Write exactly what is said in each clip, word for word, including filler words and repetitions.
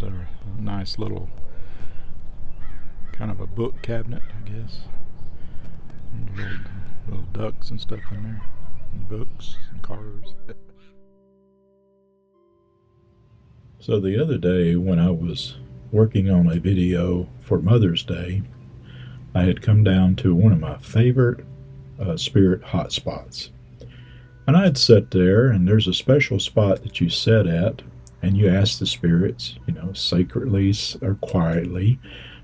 There's a nice little kind of a book cabinet, I guess. And little, little ducks and stuff in there, and books and cars. So the other day when I was working on a video for Mother's Day, I had come down to one of my favorite uh, spirit hotspots. And I had sat there, and there's a special spot that you sit at, and you ask the spirits, you know, sacredly or quietly,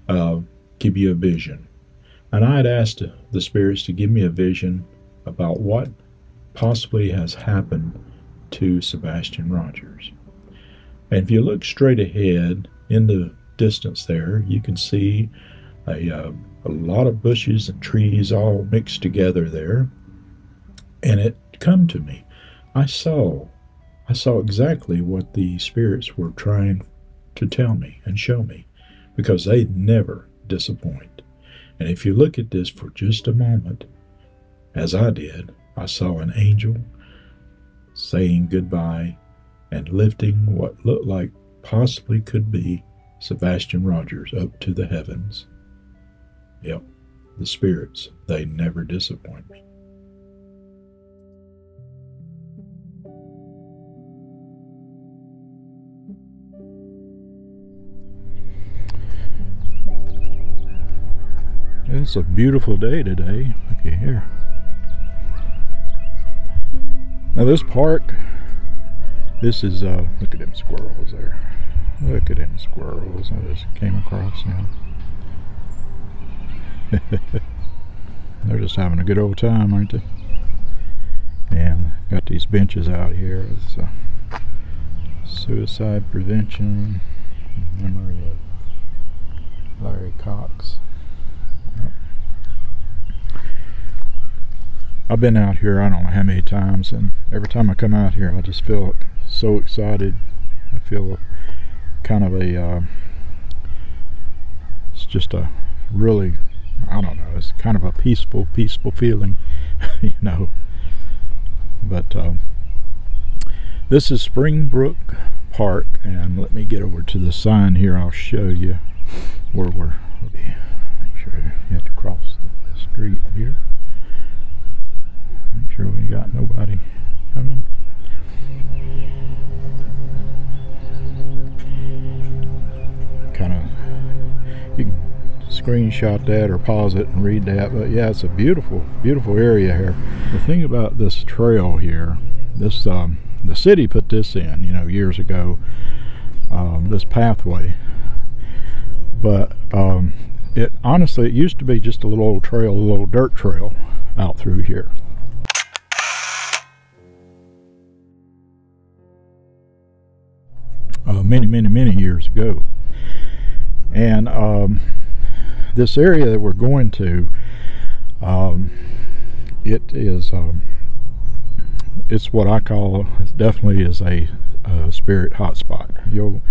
uh, give you a vision. And I had asked the spirits to give me a vision about what possibly has happened to Sebastian Rogers. And if you look straight ahead in the distance there, you can see a, uh, a lot of bushes and trees all mixed together there. And it come to me. I saw, I saw exactly what the spirits were trying to tell me and show me, because they never disappoint. And if you look at this for just a moment, as I did, I saw an angel saying goodbye and lifting what looked like possibly could be Sebastian Rogers up to the heavens. Yep, the spirits, they never disappoint me. It's a beautiful day today. Look at here. Now this park, this is, uh, look at them squirrels there. Look at them squirrels I just came across now. They're just having a good old time, aren't they? And got these benches out here. It's uh, suicide prevention in memory of Larry Cox. I've been out here I don't know how many times, and every time I come out here I just feel so excited. I feel kind of a uh, it's just a really, I don't know, it's kind of a peaceful peaceful feeling. You know, but uh, this is Springbrook Park, and let me get over to the sign here. I'll show you where we're, make sure you have to cross the street here. Make sure we got nobody coming. Kind of, you can screenshot that or pause it and read that. But yeah, it's a beautiful, beautiful area here. The thing about this trail here, this um, the city put this in, you know, years ago. Um, this pathway, but um, it honestly, it used to be just a little old trail, a little dirt trail out through here. Uh, many, many, many years ago. And um, this area that we're going to, um, it is, um, it's what I call, it definitely is a, a spirit hotspot. You'll,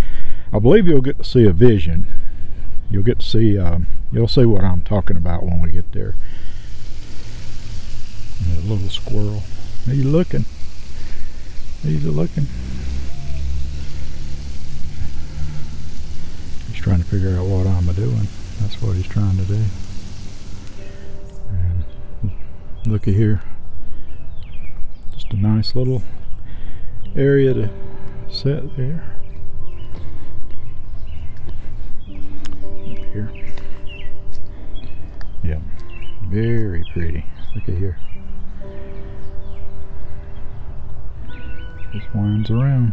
I believe you'll get to see a vision. You'll get to see, um, you'll see what I'm talking about when we get there. And a little squirrel. He's looking. He's looking. Trying to figure out what I'm doing. That's what he's trying to do. And looky here, just a nice little area to sit there. Here, yeah, very pretty. Looky here, just winds around.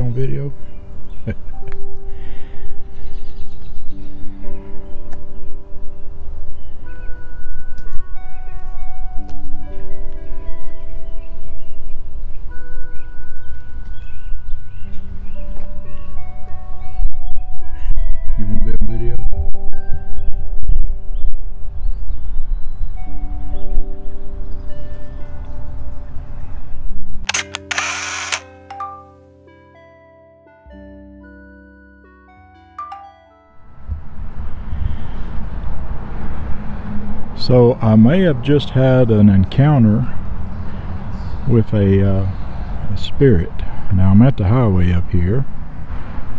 On video. You want to be on video? So I may have just had an encounter with a, uh, a spirit. Now I'm at the highway up here,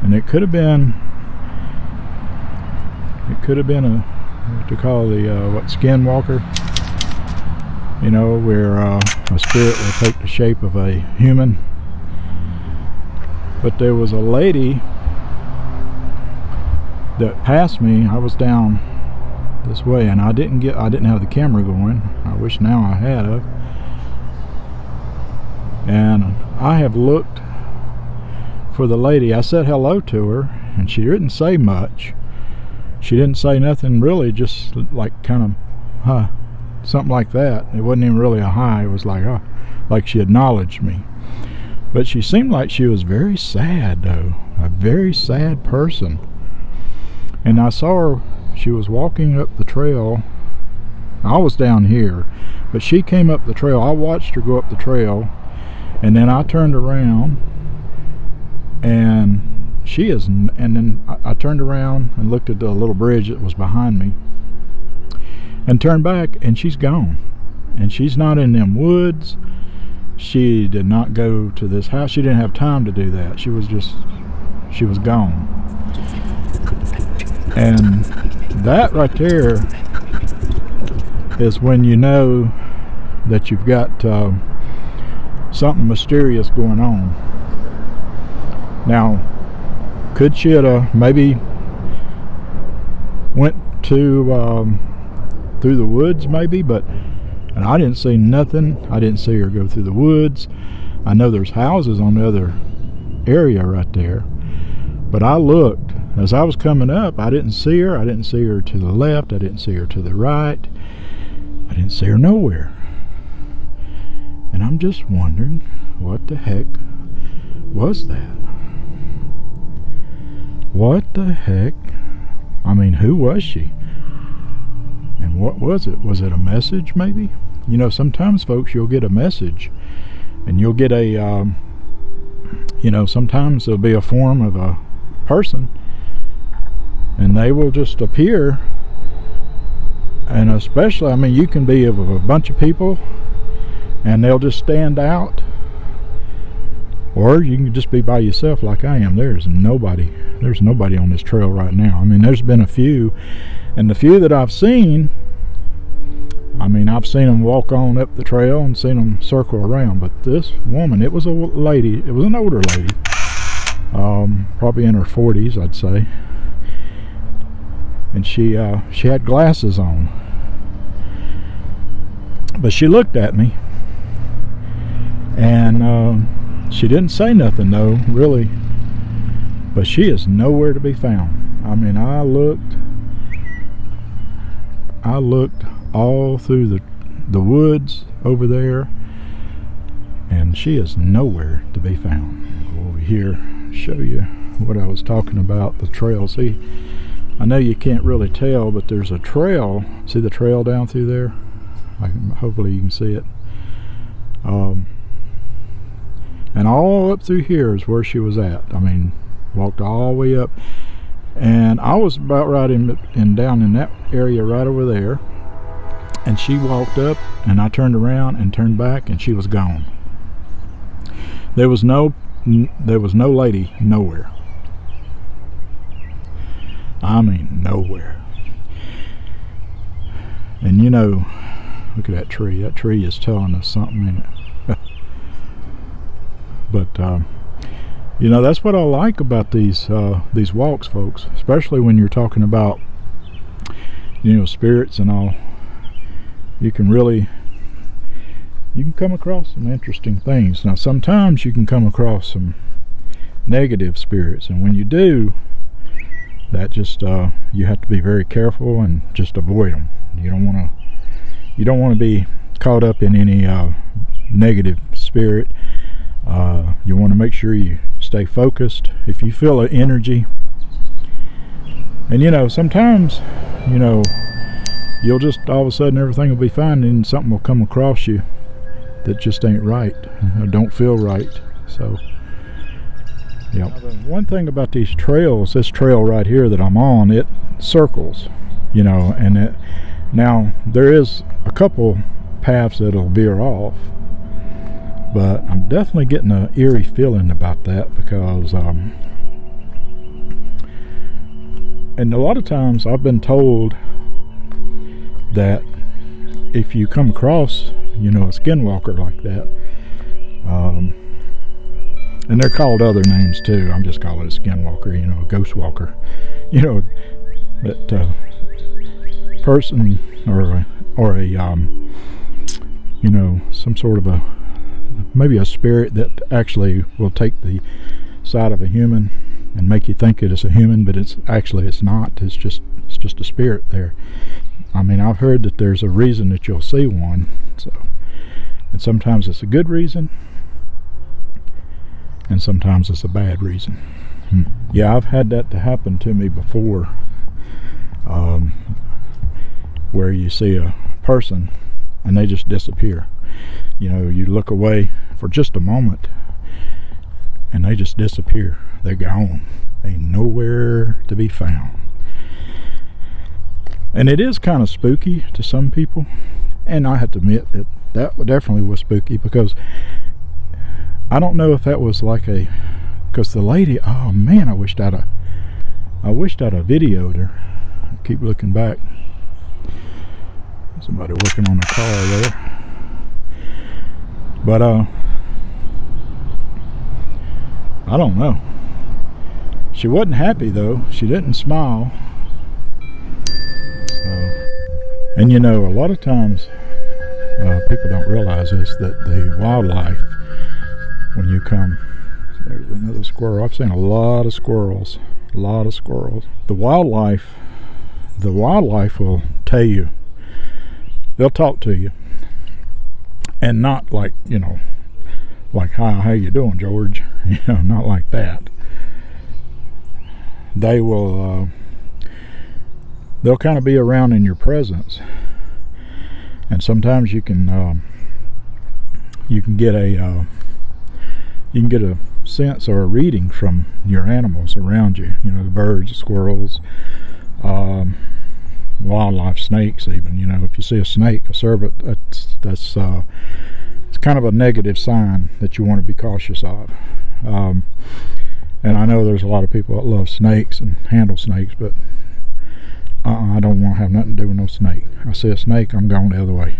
and it could have been it could have been a what to call the uh, what skinwalker, you know, where uh, a spirit will take the shape of a human. But there was a lady that passed me. I was down this way, and I didn't get I didn't have the camera going. I wish now I had it. And I have looked for the lady. I said hello to her, and she didn't say much. She didn't say nothing really, just like kind of huh, something like that. It wasn't even really a hi. It was like uh, like she acknowledged me. But she seemed like she was very sad, though. A very sad person. And I saw her, she was walking up the trail. I was down here, but she came up the trail. I watched her go up the trail, and then I turned around, and she is, and then I, I turned around and looked at the little bridge that was behind me, and turned back, and she's gone. And she's not in them woods. She did not go to this house. She didn't have time to do that. She was just, she was gone. And that right there is when you know that you've got uh, something mysterious going on. Now, could she have uh, maybe went to um, through the woods maybe, but and I didn't see nothing. I didn't see her go through the woods. I know there's houses on the other area right there, but I looked as I was coming up. I didn't see her. I didn't see her to the left. I didn't see her to the right. I didn't see her nowhere. And I'm just wondering, what the heck was that? What the heck? I mean, who was she? And what was it? Was it a message maybe? You know, sometimes folks, you'll get a message, and you'll get a, um, you know, sometimes there'll be a form of a person, and they will just appear. And especially, I mean, you can be of a bunch of people, and they'll just stand out. Or you can just be by yourself like I am. There's nobody. There's nobody on this trail right now. I mean, there's been a few. And the few that I've seen, I mean, I've seen them walk on up the trail and seen them circle around. But this woman, it was a lady. It was an older lady. Um, probably in her forties, I'd say. And she, uh, she had glasses on. But she looked at me. And... Uh, she didn't say nothing, though, really. But she is nowhere to be found. I mean, I looked I looked all through the, the woods over there, and she is nowhere to be found. I'll go over here, show you what I was talking about, the trail. See, I know you can't really tell, but there's a trail. See the trail down through there? I can, hopefully you can see it. Um, And all up through here is where she was at. I mean, walked all the way up. And I was about right in, in down in that area right over there. And she walked up, and I turned around and turned back, and she was gone. There was no, there was no lady nowhere. I mean, nowhere. And you know, look at that tree. That tree is telling us something in it. But um, you know, that's what I like about these uh, these walks, folks. Especially when you're talking about, you know, spirits and all. You can really you can come across some interesting things. Now, sometimes you can come across some negative spirits, and when you do, that just uh, you have to be very careful and just avoid them. You don't want to you don't want to be caught up in any uh, negative spirit. Uh, you want to make sure you stay focused. If you feel an energy, and you know, sometimes, you know, you'll just all of a sudden everything will be fine, and something will come across you that just ain't right, or don't feel right. So, yeah. One thing about these trails, this trail right here that I'm on, it circles, you know, and it Now, there is a couple paths that'll veer off, but I'm definitely getting an eerie feeling about that because, um, and a lot of times I've been told that if you come across, you know, a skinwalker like that, um, and they're called other names too. I'm just calling it a skinwalker, you know, a ghost walker, you know, that uh, person or a, or a um, you know, some sort of a, maybe a spirit that actually will take the side of a human and make you think it is a human, but it's actually it's not. It's just it's just a spirit there. I mean, I've heard that there's a reason that you'll see one, so, and sometimes it's a good reason, and sometimes it's a bad reason. Hmm. Yeah, I've had that to happen to me before, um, where you see a person and they just disappear. You know, you look away for just a moment, and they just disappear. They're gone. Ain't nowhere to be found. And it is kind of spooky to some people, and I have to admit that that definitely was spooky, because I don't know if that was like a, because the lady, oh man, I wished I'd a, I wished I'd a videoed her. I keep looking back. Somebody working on a car there, but uh, I don't know. She wasn't happy though. She didn't smile. And you know, a lot of times uh, people don't realize this, that the wildlife, when you come, there's another squirrel. I've seen a lot of squirrels, a lot of squirrels. The wildlife, the wildlife will tell you, they'll talk to you, and not like, you know, like, hi, how you doing, George? You know, not like that. They will, uh, they'll kind of be around in your presence, and sometimes you can um, you can get a uh, you can get a sense or a reading from your animals around you. You know, the birds, squirrels, um, wildlife, snakes. Even, you know, if you see a snake, a serpent, that's that's uh, it's kind of a negative sign that you want to be cautious of. Um, and I know there's a lot of people that love snakes and handle snakes, but Uh-uh, I don't want to have nothing to do with no snake. I see a snake, I'm going the other way.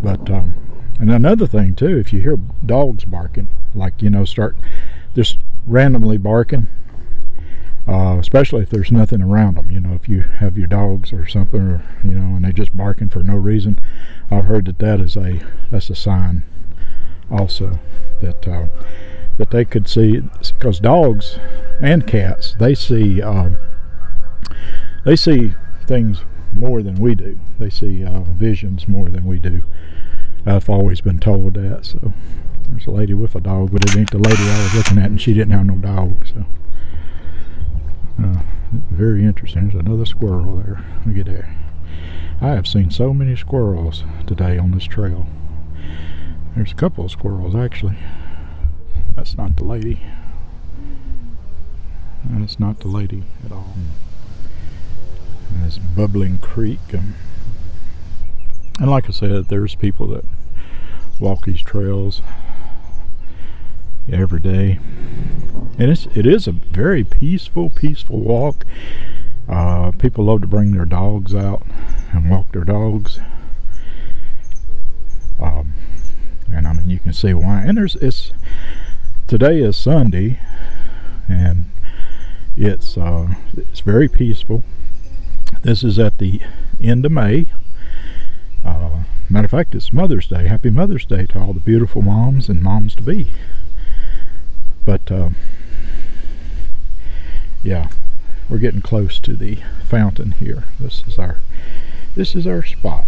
But um, and another thing too, if you hear dogs barking, like, you know, start just randomly barking, uh, especially if there's nothing around them. You know, if you have your dogs or something, or, you know, and they're just barking for no reason, I've heard that that is a that's a sign also that uh, that they could see, because dogs and cats, they see. Um, They see things more than we do. They see uh, visions more than we do. I've always been told that. So there's a lady with a dog, but it ain't the lady I was looking at, and she didn't have no dog. So uh, very interesting. There's another squirrel there. Look at there. I have seen so many squirrels today on this trail. There's a couple of squirrels actually. That's not the lady. That's not the lady at all. This bubbling creek, um, and like I said, there's people that walk these trails every day, and it's it is a very peaceful peaceful walk. Uh, people love to bring their dogs out and walk their dogs, um, and I mean, you can see why. And there's it's today is Sunday, and it's uh, it's very peaceful. This is at the end of May. Uh, matter of fact, it's Mother's Day. Happy Mother's Day to all the beautiful moms and moms-to-be. But, um, yeah, we're getting close to the fountain here. This is our, this is our spot.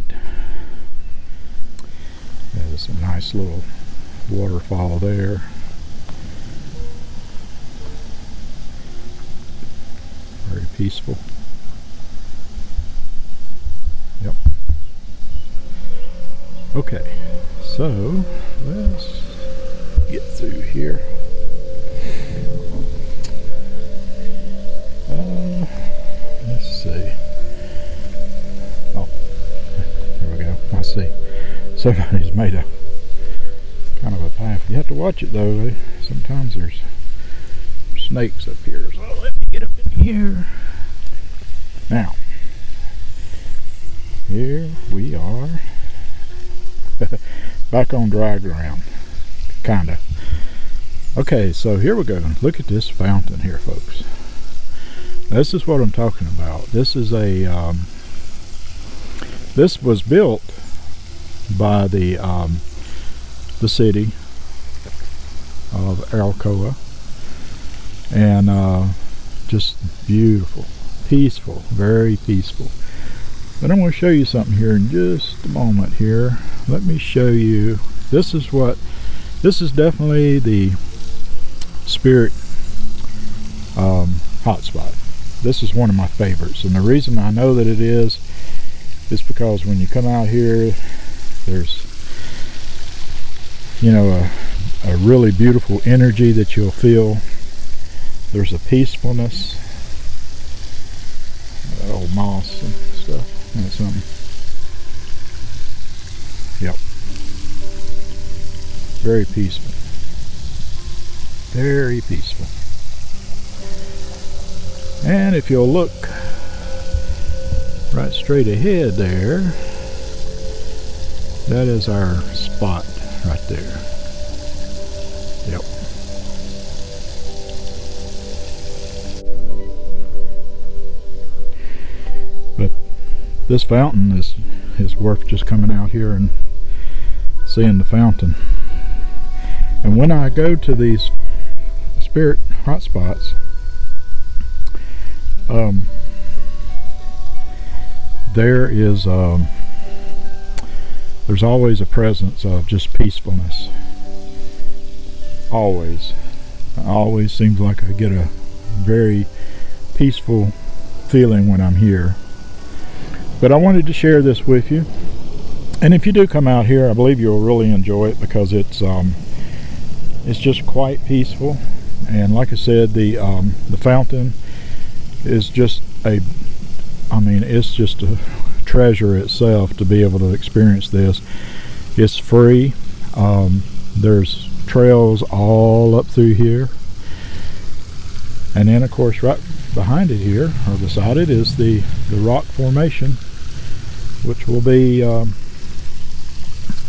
There's a nice little waterfall there. Very peaceful. Yep. Okay, so let's get through here. Uh, let's see. Oh, Sevo's made a kind of a path. You have to watch it though. Sometimes there's snakes up here. So let me get up in here. Now, here we are. Back on dry ground. Kinda. Okay, so here we go. Look at this fountain here, folks. This is what I'm talking about. This is a um, this was built by the um, the city of Alcoa, and uh, just beautiful, peaceful, very peaceful. But I'm going to show you something here in just a moment. Here, let me show you. This is what this is definitely the Spirit um, hotspot. This is one of my favorites, and the reason I know that it is is because when you come out here, there's, you know, a, a really beautiful energy that you'll feel. There's a peacefulness. That old moss and stuff. And something. Yep. Very peaceful. Very peaceful. And if you'll look right straight ahead there, that is our spot right there. Yep. But this fountain is, is worth just coming out here and seeing the fountain. And when I go to these Spirit hotspots, Um, there is um, there's always a presence of just peacefulness. Always, always seems like I get a very peaceful feeling when I'm here. But I wanted to share this with you, and if you do come out here, I believe you'll really enjoy it because it's um, it's just quite peaceful. And like I said, the um, the fountain is just a, I mean, it's just a treasure itself to be able to experience this. It's free. Um, there's trails all up through here, and then of course right behind it here, or beside it, is the the rock formation, which will be um,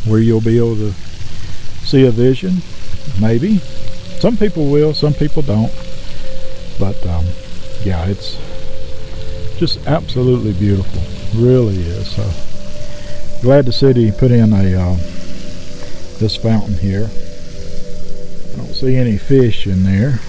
where you'll be able to see a vision. Maybe some people will, some people don't, but um, yeah, it's just absolutely beautiful. Really is. So glad the city put in a uh, this fountain here. I don't see any fish in there.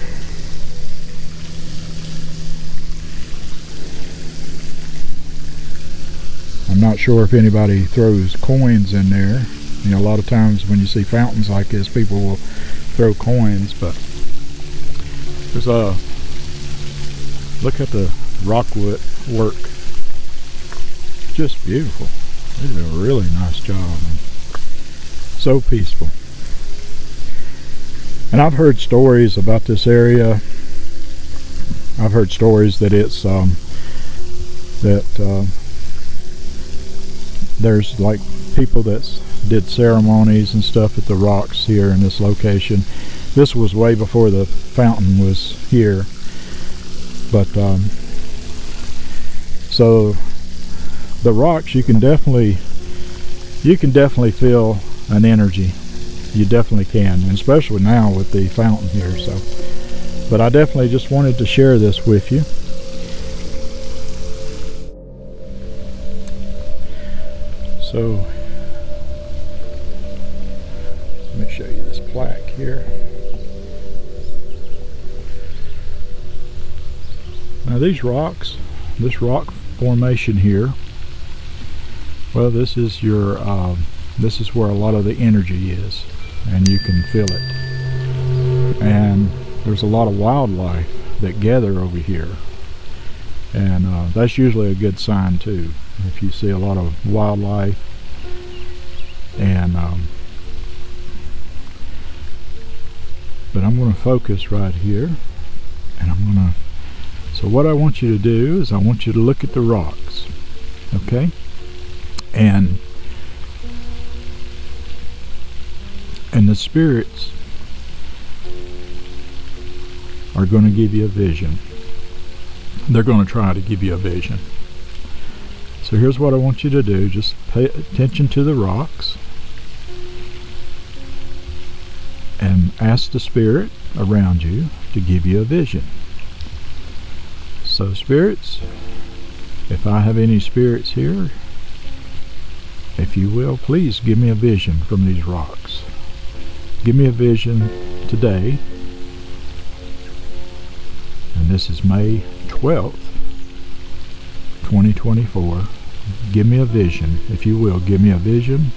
I'm not sure if anybody throws coins in there. You know, a lot of times when you see fountains like this, people will throw coins, but there's a look at the rockwood work. Just beautiful. They did a really nice job. And so peaceful. And I've heard stories about this area. I've heard stories that it's um, that uh, there's like people that did ceremonies and stuff at the rocks here in this location. This was way before the fountain was here. But um, so the rocks, you can definitely you can definitely feel an energy. You definitely can, and especially now with the fountain here. So, but I definitely just wanted to share this with you. So let me show you this plaque here. Now these rocks, this rock formation here, well, this is your, um, this is where a lot of the energy is, and you can feel it. And there's a lot of wildlife that gather over here, and uh, that's usually a good sign too. If you see a lot of wildlife, and um, but I'm going to focus right here, and I'm going to. So what I want you to do is I want you to look at the rocks, okay? And and the spirits are going to give you a vision. They're going to try to give you a vision. So here's what I want you to do. Just pay attention to the rocks and ask the spirit around you to give you a vision. So spirits, if I have any spirits here, if you will, please give me a vision from these rocks. Give me a vision today. And this is May twelfth, twenty twenty-four. Give me a vision, if you will. Give me a vision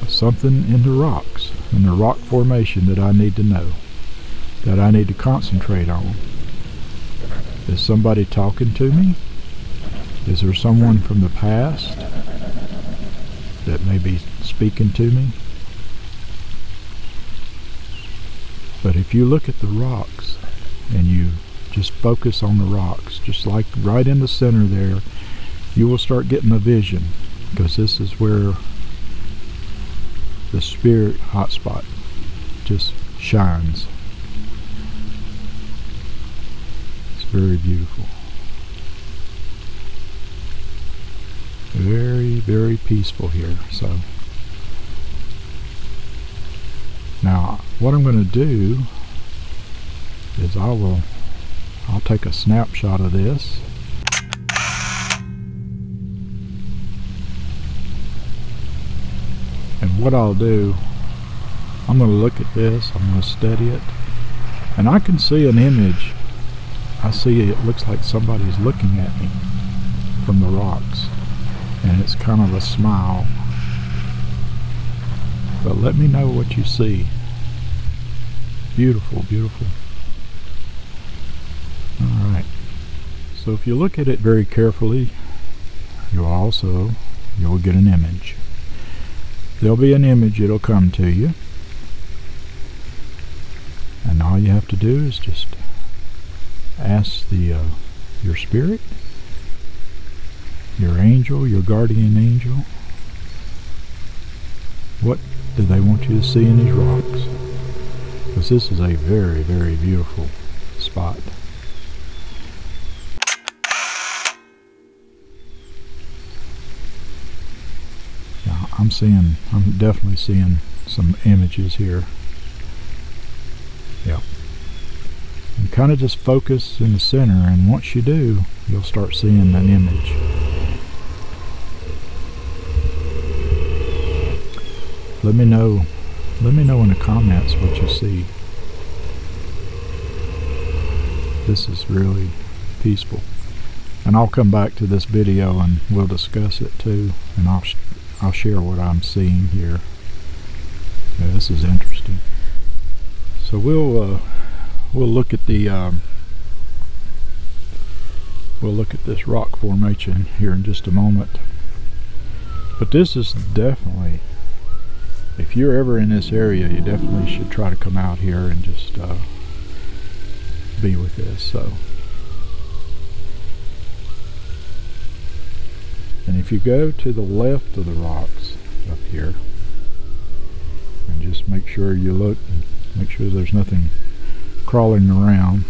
of something in the rocks, in the rock formation that I need to know, that I need to concentrate on. Is somebody talking to me? Is there someone from the past that may be speaking to me? But if you look at the rocks and you just focus on the rocks, just like right in the center there, you will start getting a vision, because this is where the spirit hotspot just shines. It's very beautiful. Very, very peaceful here. So now what I'm going to do is I will I'll take a snapshot of this. And what I'll do, I'm going to look at this, I'm going to study it. And I can see an image. I see it looks like somebody's looking at me from the rocks. And it's kind of a smile. But let me know what you see. Beautiful, beautiful. Alright, so if you look at it very carefully, you'll also, you'll get an image. There'll be an image, it'll come to you. And all you have to do is just ask the uh, your spirit, your angel, your guardian angel, what do they want you to see in these rocks? Because this is a very, very beautiful spot. Now, I'm seeing, I'm definitely seeing some images here. Yep. And kind of just focus in the center, and once you do, you'll start seeing an image. Let me know, let me know in the comments what you see. This is really peaceful. And I'll come back to this video and we'll discuss it too, and I'll, I'll share what I'm seeing here. Yeah, this is interesting. So we'll, uh, we'll look at the, um, we'll look at this rock formation here in just a moment. But this is definitely, if you're ever in this area, you definitely should try to come out here and just uh, be with this. So, and if you go to the left of the rocks up here, and just make sure you look and make sure there's nothing crawling around.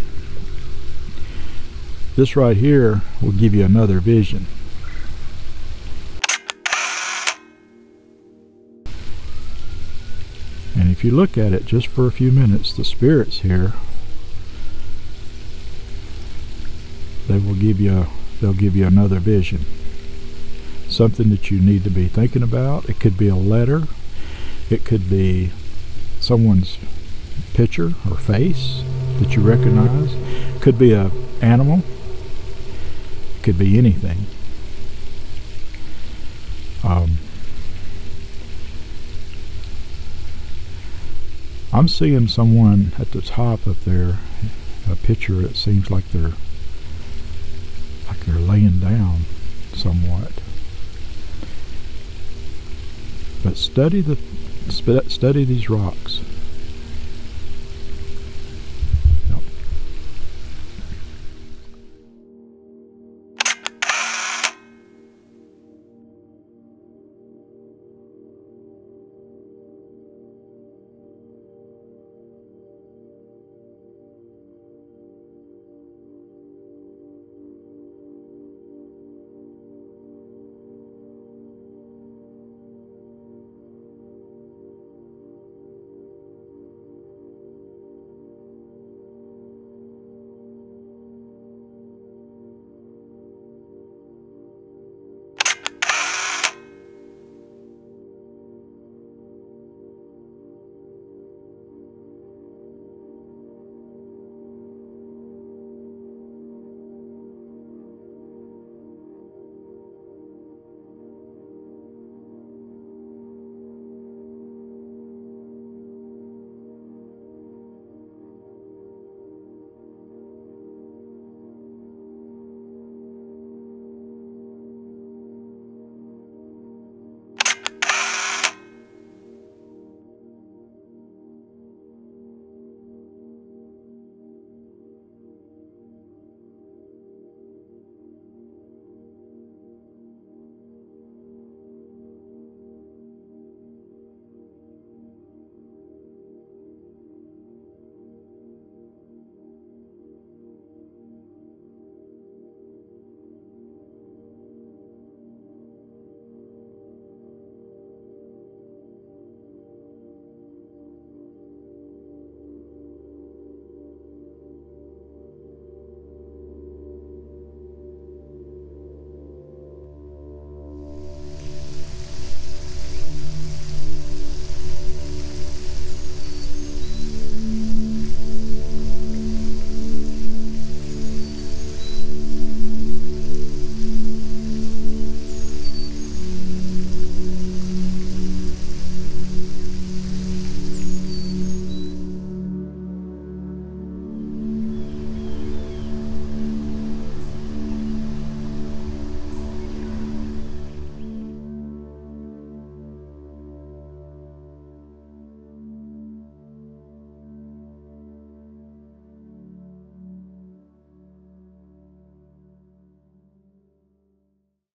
This right here will give you another vision. And if you look at it just for a few minutes, the spirits here, they will give you, they'll give you another vision. Something that you need to be thinking about. It could be a letter. It could be someone's picture or face that you recognize. It could be an animal. It could be anything. Um, I'm seeing someone at the top up there, a picture. It seems like they're like they're laying down somewhat. But study the study these rocks.